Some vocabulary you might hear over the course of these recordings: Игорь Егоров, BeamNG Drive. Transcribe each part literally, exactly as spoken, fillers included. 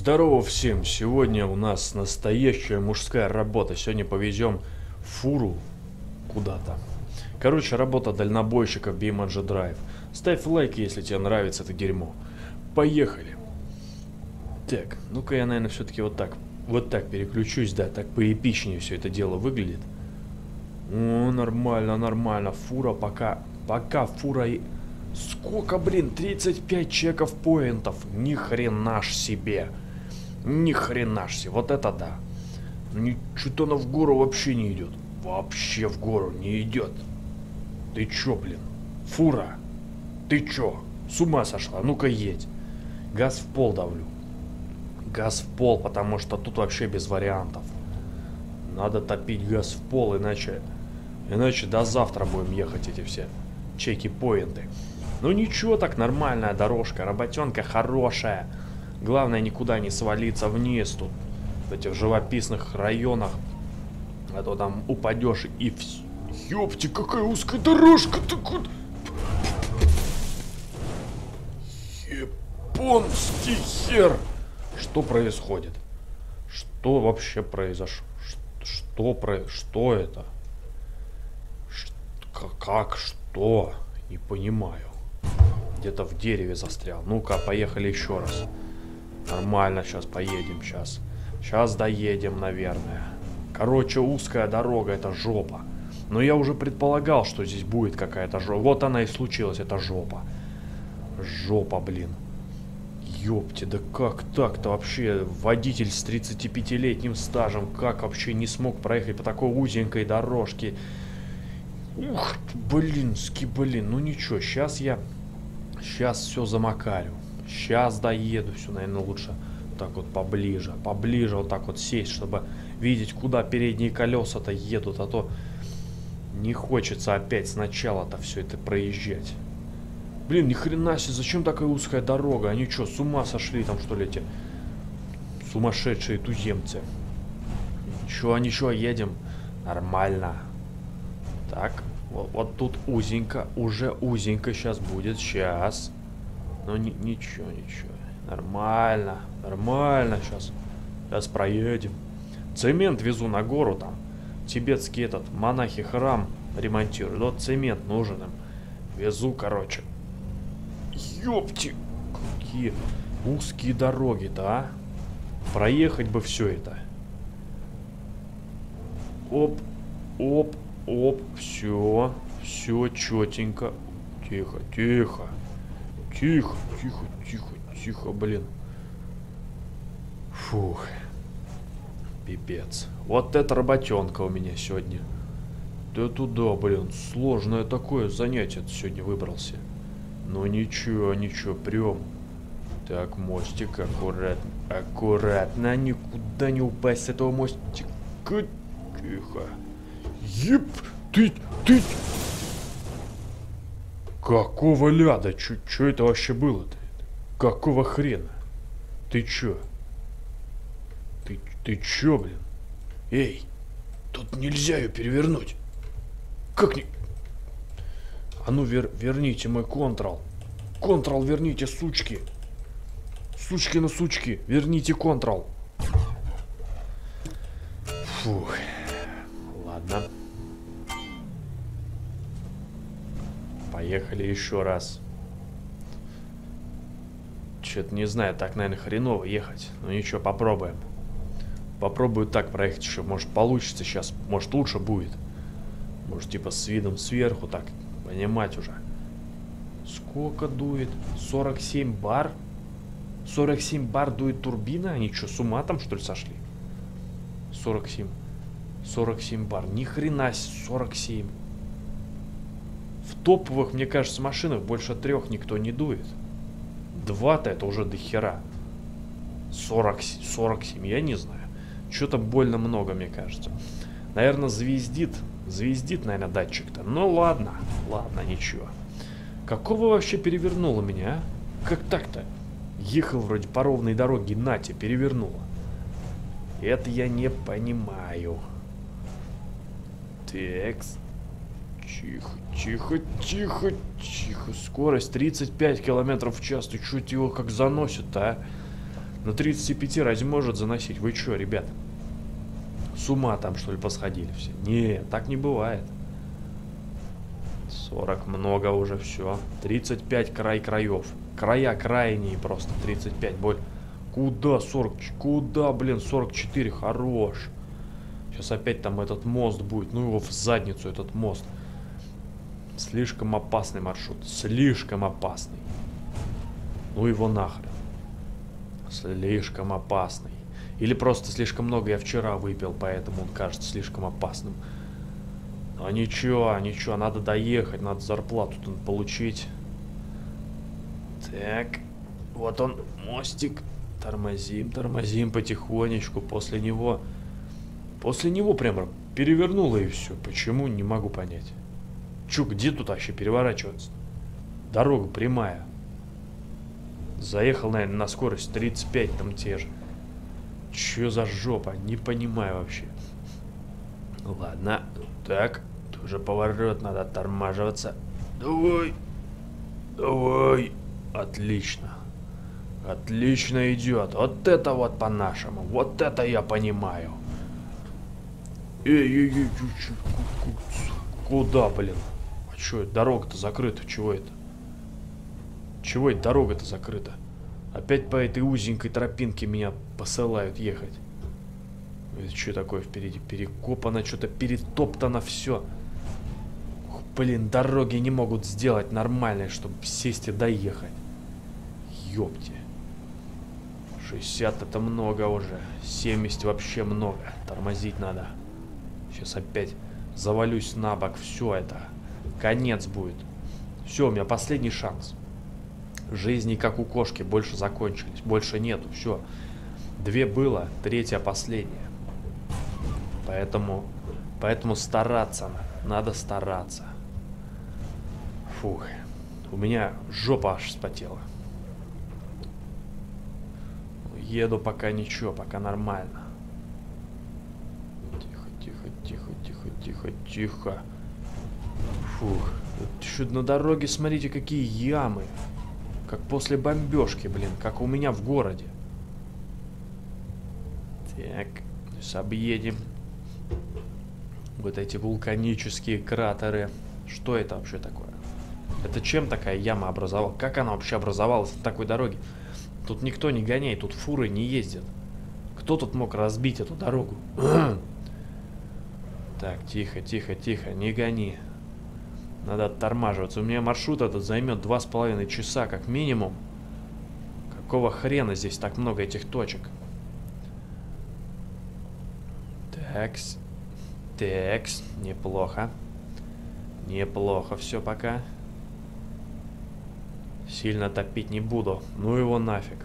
Здорово всем! Сегодня у нас настоящая мужская работа. Сегодня повезем фуру куда-то. Короче, работа дальнобойщиков BeamNG Drive. Ставь лайк, если тебе нравится это дерьмо. Поехали! Так, ну-ка я, наверное, все-таки вот так. Вот так переключусь, да, так поэпичнее все это дело выглядит. О, нормально, нормально. Фура пока... Пока фура... и... Сколько, блин, тридцать пять чеков поинтов. Ни хрена ж себе. Ни хрена ж себе. Вот это да. Что-то она в гору вообще не идет. Вообще в гору не идет. Ты чё, блин? Фура. Ты чё? С ума сошла? Ну-ка едь. Газ в пол давлю. Газ в пол, потому что тут вообще без вариантов. Надо топить газ в пол, иначе... Иначе до завтра будем ехать эти все чеки-поинты. Ну ничего, так нормальная дорожка, работенка хорошая. Главное никуда не свалиться вниз тут, в этих живописных районах. А то там упадешь и... Ёпти, какая узкая дорожка-то куда... Японский хер! Что происходит? Что вообще произошло? Что про... Что это? Ш... Как? Что? Не понимаю. Где-то в дереве застрял. Ну-ка, поехали еще раз. Нормально, сейчас поедем, сейчас. Сейчас доедем, наверное. Короче, узкая дорога, это жопа. Но я уже предполагал, что здесь будет какая-то жопа. Вот она и случилась, это жопа. Жопа, блин. Ёпти, да как так-то вообще? Водитель с тридцатипятилетним стажем, как вообще не смог проехать по такой узенькой дорожке? Ух, блинский, блин, ну ничего, сейчас я... Сейчас все замакарю. Сейчас доеду. Все, наверное, лучше так вот поближе. Поближе вот так вот сесть, чтобы видеть, куда передние колеса-то едут. А то не хочется опять сначала-то все это проезжать. Блин, ни хрена себе, зачем такая узкая дорога? Они что, с ума сошли там, что ли, эти сумасшедшие туземцы? Ничего, ничего, едем. Нормально. Так. Вот, вот тут узенько, уже узенько сейчас будет, сейчас. Но ни, ничего, ничего. Нормально, нормально сейчас. Сейчас проедем. Цемент везу на гору там. Тибетский этот, монахи храм ремонтируют. Вот цемент нужен им. Везу, короче. Ёпти! Какие узкие дороги-то, а? Проехать бы все это. Оп, оп. Оп, все, все четенько. Тихо, тихо. Тихо, тихо, тихо, тихо, блин. Фух. Пипец. Вот это работенка у меня сегодня. Да туда, блин, сложное такое занятие сегодня выбрался. Ну ничего, ничего, прям. Так, мостик, аккуратно. Аккуратно, никуда не упасть с этого мостика. Тихо. Еп, ты, ты... Какого ляда? Чё, чё это вообще было-то? Какого хрена? Ты чё? Ты, ты чё, блин? Эй, тут нельзя ее перевернуть. Как не... А ну вер... верните мой контрол. Контрол верните, сучки. Сучки на сучки, верните контрол. Фух. Ладно. Поехали еще раз. Чё-то не знаю, так, наверное, хреново ехать. Но ничего, попробуем. Попробую так проехать еще. Может, получится сейчас. Может, лучше будет. Может, типа с видом сверху так понимать уже. Сколько дует? сорок семь бар? сорок семь бар дует турбина? Они что, с ума там, что ли, сошли? сорок семь. сорок семь бар. Ни хрена себе, сорок семь. В топовых, мне кажется, машинах больше трех никто не дует. Два-то это уже дохера. сорок, сорок семь, я не знаю. Что-то больно много, мне кажется. Наверное, звездит. Звездит, наверное, датчик-то. Ну ладно, ладно, ничего. Какого вообще перевернуло меня, а? Как так-то? Ехал вроде по ровной дороге, на те, перевернуло. Это я не понимаю. Текс. Тихо, тихо, тихо, тихо. Скорость тридцать пять километров в час. Ты чуть его как заносит, а? На тридцати пяти разве может заносить? Вы что, ребята? С ума там, что ли, посходили все? Не, так не бывает. сорок много уже, все. тридцать пять край краев. Края крайние просто. тридцать пять, боль. Куда сорок? Куда, блин, сорок четыре? Хорош. Сейчас опять там этот мост будет. Ну его в задницу, этот мост. Слишком опасный маршрут. Слишком опасный. Ну его нахрен. Слишком опасный. Или просто слишком много я вчера выпил, поэтому он кажется слишком опасным. А ничего, ничего, надо доехать, надо зарплату тут получить. Так, вот он, мостик. Тормозим, тормозим потихонечку. После него... После него прямо перевернуло и все. Почему, не могу понять. Чё, где тут вообще переворачиваться? Дорога прямая. Заехал, наверное, на скорость тридцать пять там те же. Чё за жопа? Не понимаю вообще. Ладно. Так. Тоже поворот. Надо оттормаживаться. Давай. Давай. Отлично. Отлично идет. Вот это вот по-нашему. Вот это я понимаю. Эй-эй-эй. Куда, блин? А чё, дорога-то закрыта? Чего это? Чего эта дорога-то закрыта? Опять по этой узенькой тропинке меня посылают ехать. Это что такое впереди? Перекопано, что-то перетоптано все. Ох, блин, дороги не могут сделать нормальные, чтобы сесть и доехать. Ёпте. шестьдесят это много уже. семьдесят вообще много. Тормозить надо. Сейчас опять завалюсь на бок. Все это. Конец будет. Все, у меня последний шанс. Жизни, как у кошки, больше закончились. Больше нету, все. Две было, третья последняя. Поэтому, поэтому стараться надо, стараться. Фух, у меня жопа аж вспотела. Еду пока ничего, пока нормально. Тихо, тихо, тихо, тихо, тихо, тихо. Фух, чуть на дороге, смотрите, какие ямы. Как после бомбежки, блин, как у меня в городе. Так, сейчас объедем. Вот эти вулканические кратеры. Что это вообще такое? Это чем такая яма образовалась? Как она вообще образовалась на такой дороге? Тут никто не гоняет, тут фуры не ездят. Кто тут мог разбить эту дорогу? Так, тихо, тихо, тихо, не гони. Надо оттормаживаться. У меня маршрут этот займет два с половиной часа как минимум. Какого хрена здесь так много этих точек? Такс. Такс. Неплохо. Неплохо все пока. Сильно топить не буду. Ну его нафиг.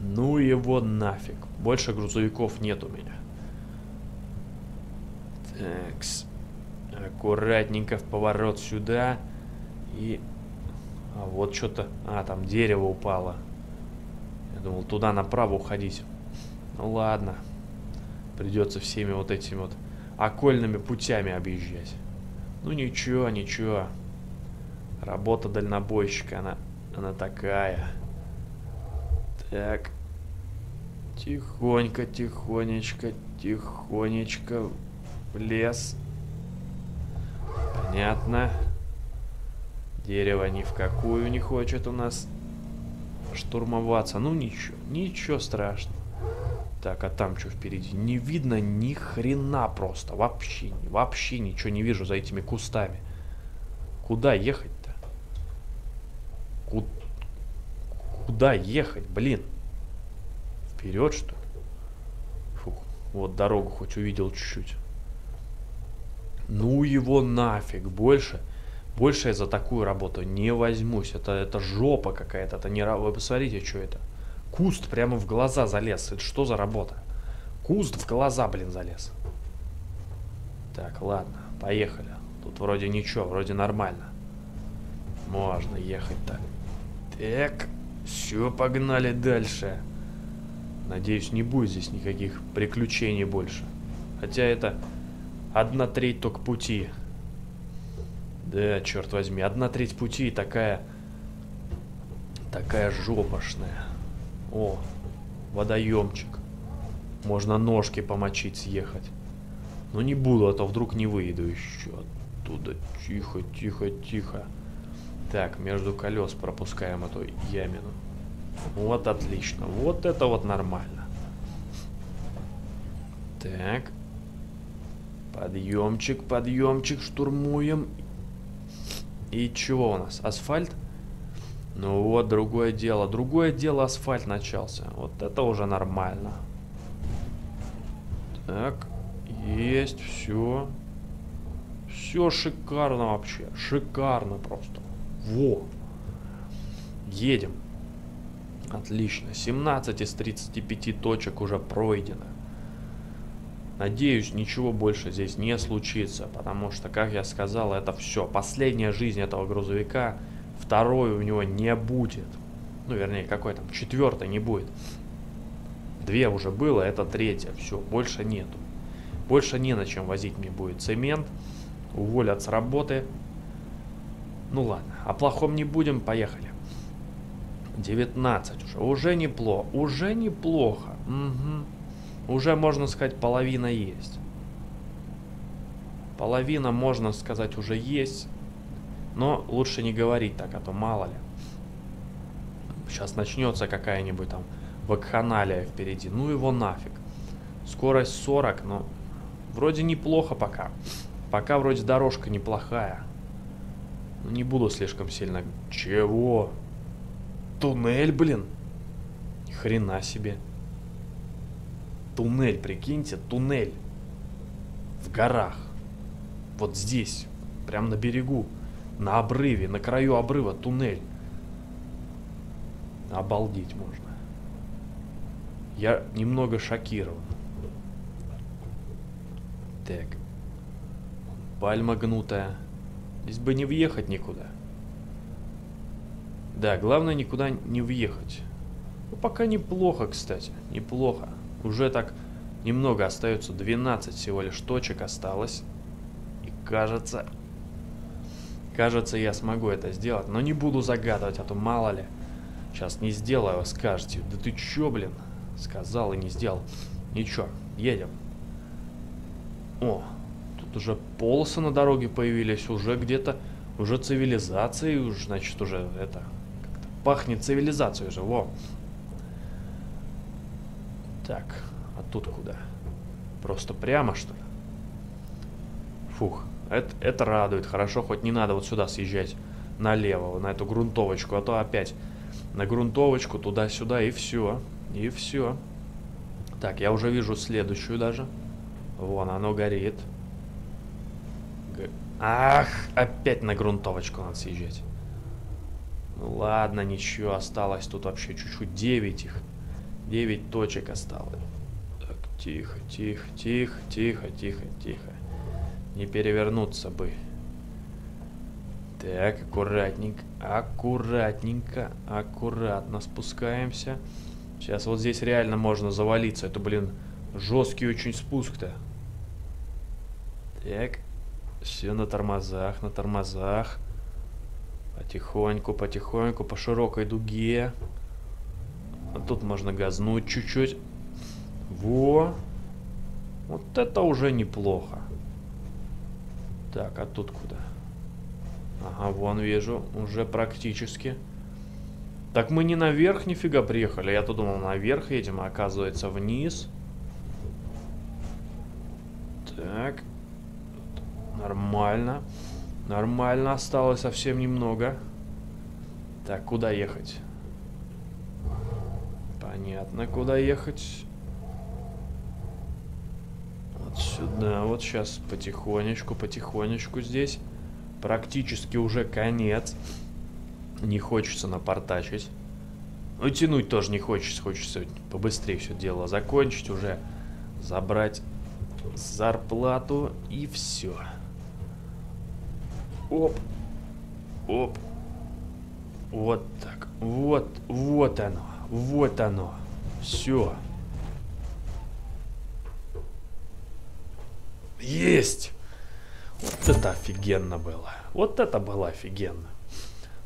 Ну его нафиг. Больше грузовиков нет у меня. Такс. Аккуратненько в поворот сюда. И... А вот что-то... А, там дерево упало. Я думал, туда направо уходить. Ну ладно. Придется всеми вот этими вот окольными путями объезжать. Ну ничего, ничего. Работа дальнобойщика, она, она такая. Так. Тихонько, тихонечко, тихонечко в лес. Понятно. Дерево ни в какую не хочет у нас штурмоваться. Ну ничего, ничего страшного. Так, а там что впереди? Не видно ни хрена просто. Вообще, вообще ничего не вижу за этими кустами. Куда ехать-то? Ку- Куда ехать, блин? Вперед, что ли? Фух, вот дорогу хоть увидел чуть-чуть. Ну его нафиг, больше, больше я за такую работу не возьмусь. Это, это жопа какая-то, это не... Вы посмотрите, что это. Куст прямо в глаза залез. Это что за работа? Куст в глаза, блин, залез. Так, ладно, поехали. Тут вроде ничего, вроде нормально. Можно ехать-то. Так, все, погнали дальше. Надеюсь, не будет здесь никаких приключений больше. Хотя это... Одна треть только пути. Да, черт возьми. Одна треть пути и такая... Такая жопошная. О, водоемчик. Можно ножки помочить, съехать. Но не буду, а то вдруг не выйду еще оттуда. Тихо, тихо, тихо. Так, между колес пропускаем эту ямину. Вот отлично. Вот это вот нормально. Так. Подъемчик, подъемчик, штурмуем. И чего у нас? Асфальт? Ну вот, другое дело. Другое дело, асфальт начался. Вот это уже нормально. Так. Есть, все. Все шикарно вообще. Шикарно просто. Во. Едем. Отлично. семнадцать из тридцати пяти точек уже пройдено. Надеюсь, ничего больше здесь не случится. Потому что, как я сказал, это все. Последняя жизнь этого грузовика. Второй у него не будет. Ну, вернее, какой там? Четвертой не будет. Две уже было, это третья. Все, больше нету. Больше не на чем возить мне будет цемент. Уволят с работы. Ну ладно, о плохом не будем, поехали. девятнадцать уже. Уже неплохо. Уже неплохо. Угу. Уже, можно сказать, половина есть. Половина, можно сказать, уже есть. Но лучше не говорить так, а то мало ли. Сейчас начнется какая-нибудь там вакханалия впереди. Ну его нафиг. Скорость сорок, но вроде неплохо пока. Пока вроде дорожка неплохая. Не буду слишком сильно... Чего? Туннель, блин? Ни хрена себе. Туннель, прикиньте, туннель. В горах. Вот здесь, прям на берегу. На обрыве, на краю обрыва туннель. Обалдеть можно. Я немного шокирован. Так. Пальма гнутая. Здесь бы не въехать никуда. Да, главное никуда не въехать. Ну, пока неплохо, кстати. Неплохо. Уже так немного остается. двенадцать всего лишь точек осталось. И кажется... Кажется, я смогу это сделать. Но не буду загадывать, а то мало ли. Сейчас не сделаю, скажете. Да ты чё, блин? Сказал и не сделал. Ничего, едем. О, тут уже полосы на дороге появились. Уже где-то, уже цивилизация. Уж, значит, уже это... Как-то пахнет цивилизацией же, во. Так, а тут куда? Просто прямо, что ли? Фух. Это, это радует. Хорошо, хоть не надо вот сюда съезжать налево, на эту грунтовочку. А то опять на грунтовочку туда-сюда и все. И все. Так, я уже вижу следующую даже. Вон, оно горит. Г... Ах, опять на грунтовочку надо съезжать. Ладно, ничего, осталось тут вообще чуть-чуть. девять их. девять точек осталось. Так, тихо, тихо, тихо, тихо, тихо, тихо. Не перевернуться бы. Так, аккуратненько, аккуратненько, аккуратно спускаемся. Сейчас вот здесь реально можно завалиться. Это, блин, жесткий очень спуск-то. Так, все на тормозах, на тормозах. Потихоньку, потихоньку, по широкой дуге. А тут можно газнуть чуть-чуть. Во! Вот это уже неплохо. Так, а тут куда? Ага, вон вижу, уже практически. Так мы не наверх нифига приехали. Я-то думал, наверх едем, а оказывается вниз. Так. Нормально. Нормально, осталось совсем немного. Так, куда ехать? Понятно, куда ехать. Сюда, вот сейчас потихонечку, потихонечку здесь. Практически уже конец. Не хочется напортачить. Ну, тянуть тоже не хочется. Хочется побыстрее все дело закончить уже. Забрать зарплату и все. Оп. Оп. Вот так. Вот, вот оно. Вот оно. Все. Есть! Вот это офигенно было. Вот это было офигенно.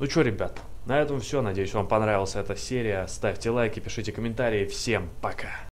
Ну что, ребят, На этом все. Надеюсь, вам понравилась эта серия. Ставьте лайки, пишите комментарии. Всем пока!